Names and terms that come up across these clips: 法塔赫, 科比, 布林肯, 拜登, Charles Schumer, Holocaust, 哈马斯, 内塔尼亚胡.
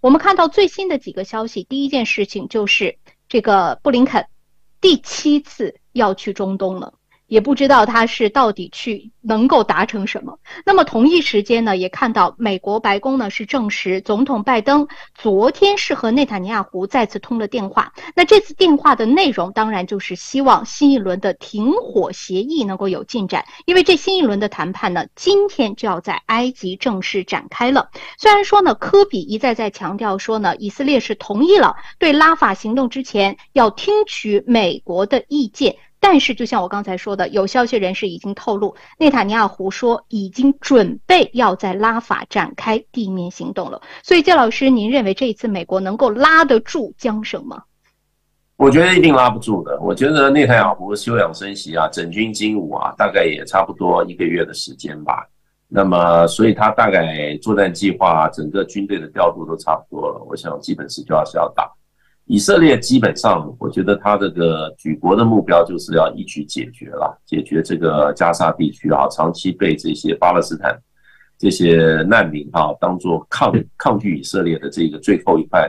我们看到最新的几个消息，第一件事情就是这个布林肯第7次要去中东了，也不知道他是到底去能够达成什么。那么同一时间呢，也看到美国白宫呢是证实，总统拜登昨天是和内塔尼亚胡再次通了电话。那这次电话的内容当然就是希望新一轮的停火协议能够有进展，因为这新一轮的谈判呢，今天就要在埃及正式展开了。虽然说呢，科比一再强调说呢，以色列是同意了对拉法行动之前要听取美国的意见。但是，就像我刚才说的，有消息人士已经透露，内塔尼亚胡说已经准备要在拉法展开地面行动了。所以，姜老师，您认为这一次美国能够拉得住缰绳吗？我觉得一定拉不住的。我觉得内塔尼亚胡休养生息啊，整军经武啊，大概也差不多1个月的时间吧。那么，所以他大概作战计划、整个军队的调度都差不多了。我想，基本是要打。以色列基本上，我觉得他这个举国的目标就是要一举解决了，解决这个加沙地区啊，长期被这些巴勒斯坦这些难民啊当作抗拒以色列的这个最后一块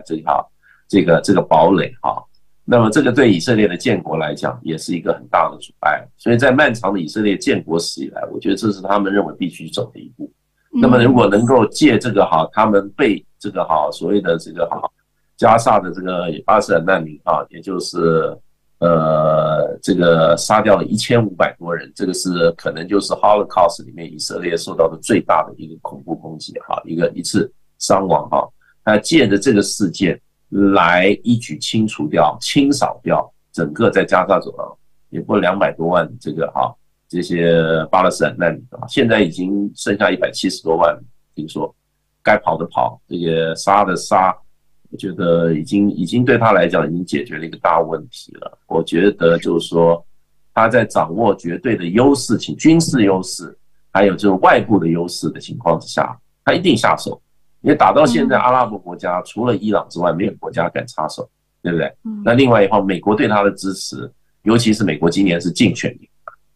这个堡垒啊。那么这个对以色列的建国来讲，也是一个很大的阻碍。所以在漫长的以色列建国史以来，我觉得这是他们认为必须走的一步。那么如果能够借这个哈，他们被这个哈所谓的这个哈。加沙的这个巴勒斯坦难民啊，也就是这个杀掉了1500多人，这个是可能就是 Holocaust 里面以色列受到的最大的一个恐怖攻击哈，一次伤亡哈。他借着这个事件来一举清扫掉整个在加沙走廊也不过200多万这个哈这些巴勒斯坦难民啊，现在已经剩下170多万，听说该跑的跑，这个杀的杀。我觉得已经对他来讲已经解决了一个大问题了。我觉得就是说，他在掌握绝对的优势，军事优势，还有这种外部的优势的情况之下，他一定下手。因为打到现在，阿拉伯国家除了伊朗之外，没有国家敢插手，对不对？那另外以后，美国对他的支持，尤其是美国今年是竞选年，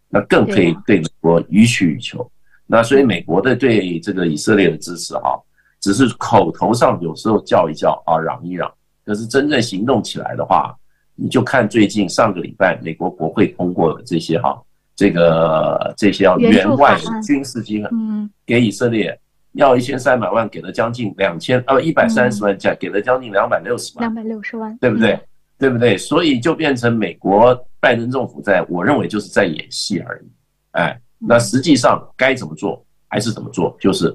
那更可以对美国予取予求。那所以美国的对这个以色列的支持哈。只是口头上有时候叫一叫啊，嚷一嚷，可是真正行动起来的话，你就看最近上个礼拜美国国会通过的这些哈，这些要援外军事金额，给以色列要1300万，给了将近130万，给了将近260万，260万，对不对？对不对？所以就变成美国拜登政府在我认为就是在演戏而已，哎，那实际上该怎么做还是怎么做，就是。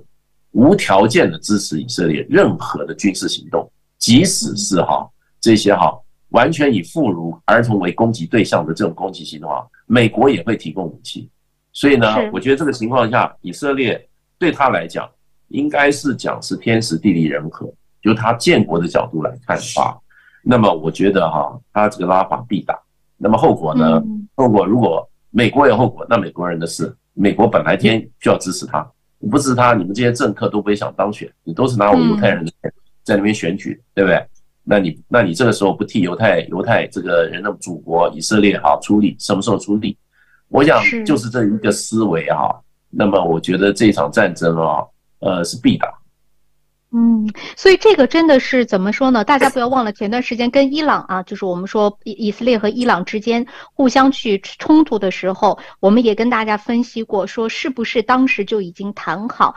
无条件的支持以色列任何的军事行动，即使是哈这些哈完全以妇孺儿童为攻击对象的这种攻击行动啊，美国也会提供武器。所以呢，我觉得这个情况下，以色列对他来讲，应该是讲是天时地利人和，由他建国的角度来看的话，那么我觉得哈，他这个拉法必打。那么后果呢？后果如果美国有后果，那美国人的事，美国本来天就要支持他。你不是他，你们这些政客都不会想当选，你都是拿我犹太人的钱在那边选举，对不对？那你这个时候不替犹太这个人的祖国以色列哈出力，什么时候出力？我想就是这一个思维哈。那么我觉得这场战争啊，是必打。所以这个真的是怎么说呢？大家不要忘了，前段时间跟伊朗啊，就是我们说以色列和伊朗之间互相去冲突的时候，我们也跟大家分析过，说是不是当时就已经谈好，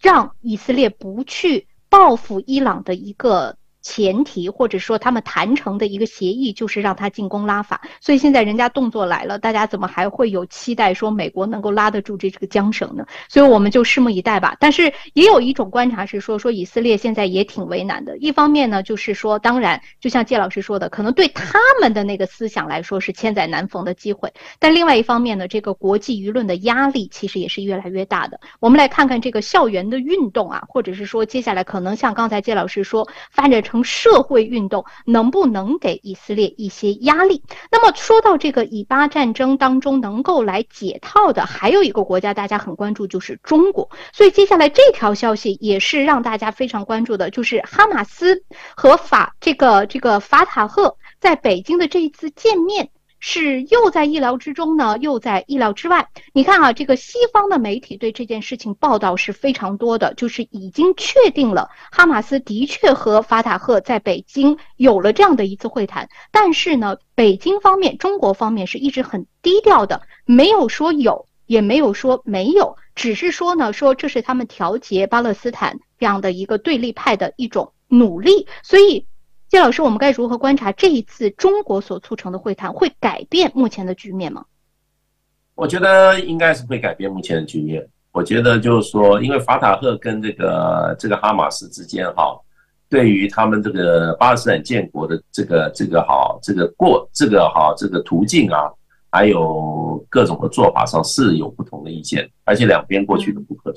让以色列不去报复伊朗的一个。前提或者说他们谈成的一个协议就是让他进攻拉法，所以现在人家动作来了，大家怎么还会有期待说美国能够拉得住这个缰绳呢？所以我们就拭目以待吧。但是也有一种观察是说以色列现在也挺为难的，一方面呢就是说，当然就像介老师说的，可能对他们的那个思想来说是千载难逢的机会，但另外一方面呢，这个国际舆论的压力其实也是越来越大的。我们来看看这个校园的运动啊，或者是说接下来可能像刚才介老师说发展成社会运动能不能给以色列一些压力？那么说到这个以巴战争当中能够来解套的，还有一个国家大家很关注，就是中国。所以接下来这条消息也是让大家非常关注的，就是哈马斯和这个法塔赫在北京的这一次见面。是又在意料之中呢，又在意料之外。你看啊，这个西方的媒体对这件事情报道是非常多的，就是已经确定了哈马斯的确和法塔赫在北京有了这样的一次会谈，但是呢，北京方面、中国方面是一直很低调的，没有说有，也没有说没有，只是说呢，说这是他们调节巴勒斯坦这样的一个对立派的一种努力，所以。 谢老师，我们该如何观察这一次中国所促成的会谈会改变目前的局面吗？我觉得应该是会改变目前的局面。我觉得就是说，因为法塔赫跟这个哈马斯之间哈，对于他们这个巴勒斯坦建国的这个途径啊，还有各种的做法上是有不同的意见，而且两边过去都不合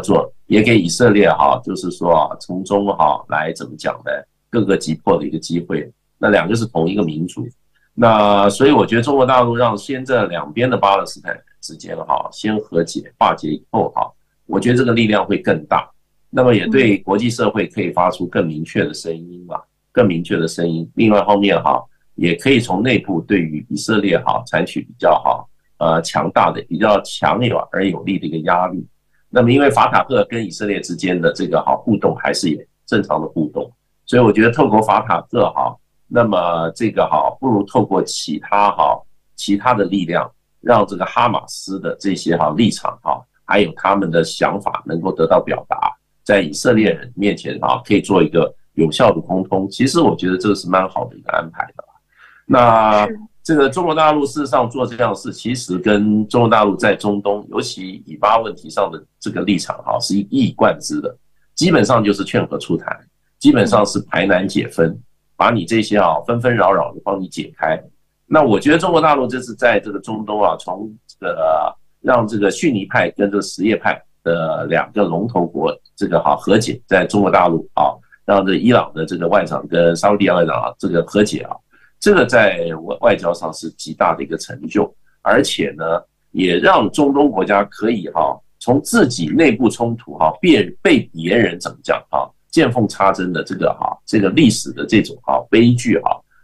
作，也给以色列哈，就是说从中哈来怎么讲呢？ 各个击破的一个机会，那两个是同一个民族，那所以我觉得中国大陆让先这两边的巴勒斯坦之间哈先和解化解以后哈，我觉得这个力量会更大，那么也对国际社会可以发出更明确的声音嘛，更明确的声音。另外一方面哈，也可以从内部对于以色列哈采取比较强大的、比较强烈而有力的一个压力。那么因为法塔赫跟以色列之间的这个互动还是也正常的互动。 所以我觉得透过法塔赫哈，那么这个不如透过其他的力量，让这个哈马斯的这些立场还有他们的想法能够得到表达，在以色列人面前可以做一个有效的沟通。其实我觉得这是蛮好的一个安排的。那这个中国大陆事实上做这样的事，其实跟中国大陆在中东，尤其以巴问题上的这个立场是一以贯之的，基本上就是劝和促谈。 基本上是排难解纷，把你这些纷纷扰扰的帮你解开。那我觉得中国大陆这是在这个中东从让这个逊尼派跟这个什叶派的两个龙头国这个和解，在中国大陆让这伊朗的这个外长跟沙特外长这个和解这个在外交上是极大的一个成就，而且呢，也让中东国家可以从自己内部冲突被别人怎么讲见缝插针的这个历史的这种悲剧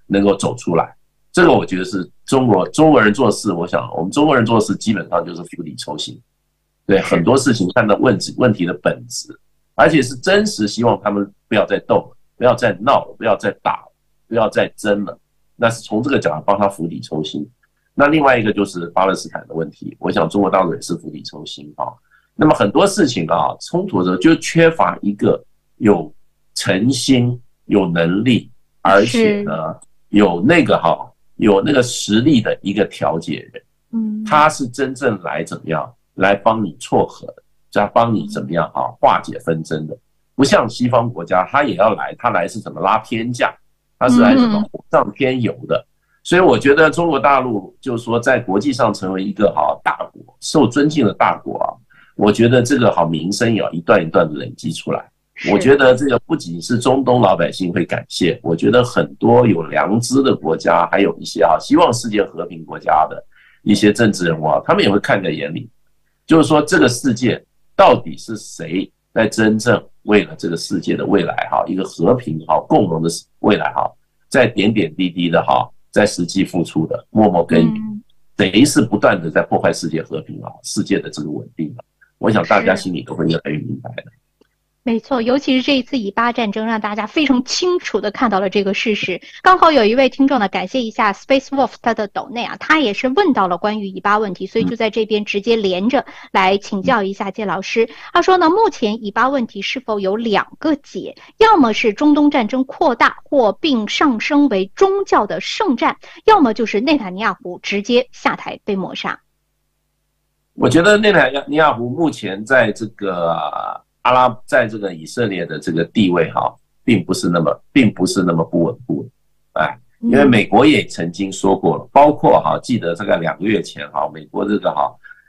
能够走出来，这个我觉得是中国人做事，我想我们中国人做事基本上就是釜底抽薪，对很多事情看到问题的本质，而且是真实希望他们不要再斗了，不要再闹了，不要再打了，不要再争了，那是从这个角度帮他釜底抽薪。那另外一个就是巴勒斯坦的问题，我想中国大陆也是釜底抽薪那么很多事情冲突的时候就缺乏一个。 有诚心、有能力，而且呢，有那个实力的一个调解人，他是真正来怎么样，来帮你撮合的，来帮你怎么样化解纷争的，不像西方国家，他也要来，他来是怎么拉偏架，他是来怎么火上添油的，所以我觉得中国大陆就是说在国际上成为一个大国，受尊敬的大国我觉得这个名声也要一段一段的累积出来。 我觉得这个不仅是中东老百姓会感谢，我觉得很多有良知的国家，还有一些希望世界和平国家的一些政治人物他们也会看在眼里。就是说，这个世界到底是谁在真正为了这个世界的未来一个和平共荣的未来在点点滴滴的在实际付出的，默默耕耘，谁是不断的在破坏世界和平世界的这个稳定啊？我想大家心里都会越来越明白的。 没错，尤其是这一次以巴战争，让大家非常清楚地看到了这个事实。刚好有一位听众呢，感谢一下 Space Wolf 他的抖内啊，他也是问到了关于以巴问题，所以就在这边直接连着来请教一下介老师。他说呢，目前以巴问题是否有两个解？要么是中东战争扩大或并上升为宗教的圣战，要么就是内塔尼亚胡直接下台被抹杀。我觉得内塔尼亚胡目前在这个。 在这个以色列的这个地位并不是那么不稳固，因为美国也曾经说过了，包括记得大概2个月前美国这个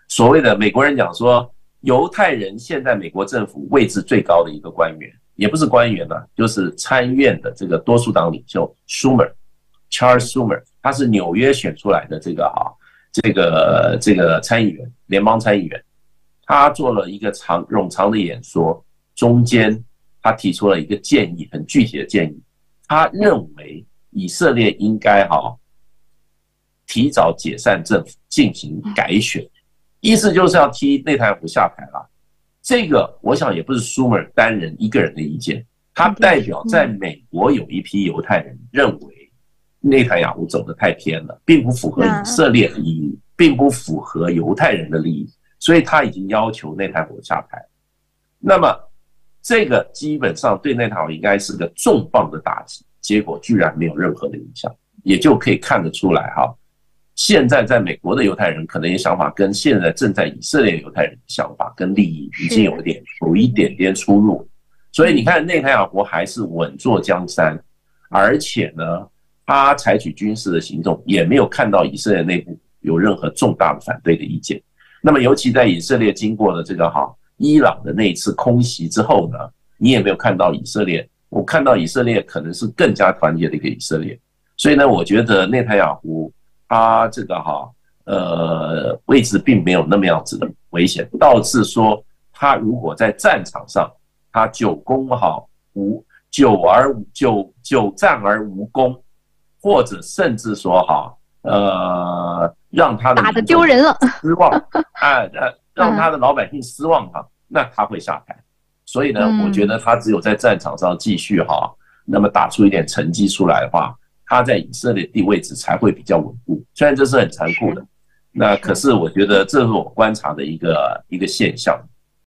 所谓的美国人讲说，犹太人现在美国政府位置最高的一个官员，也不是官员呢，就是参院的这个多数党领袖Charles Schumer， 他是纽约选出来的这个参议员，联邦参议员。 他做了一个冗长的演说，中间他提出了一个建议，很具体的建议。他认为以色列应该提早解散政府，进行改选，意思就是要踢内塔尼亚胡下台了。这个我想也不是舒默尔单人一个人的意见，他代表在美国有一批犹太人认为内塔尼亚胡走得太偏了，并不符合以色列的利益，并不符合犹太人的利益，所以他已经要求内塔尼亚胡下台。那么这个基本上对内塔尼亚胡应该是个重磅的打击，结果居然没有任何的影响，也就可以看得出来哈。 现在在美国的犹太人可能也想法跟现在正在以色列犹太人的想法跟利益已经有一点点出入，所以你看内塔尼亚胡还是稳坐江山，而且呢，他采取军事的行动也没有看到以色列内部有任何重大的反对的意见。那么尤其在以色列经过了这个伊朗的那一次空袭之后呢，你也没有看到以色列，我看到以色列可能是更加团结的一个以色列，所以呢，我觉得内塔尼亚胡。 他这个位置并没有那么样子的危险，倒是说他如果在战场上，他久战而无功，或者甚至说让他的打得丢人了，失望让他的老百姓失望哈，那他会下台。所以呢，我觉得他只有在战场上继续那么打出一点成绩出来的话。 他在以色列的位置才会比较稳固，虽然这是很残酷的，那可是我觉得这是我观察的一个现象。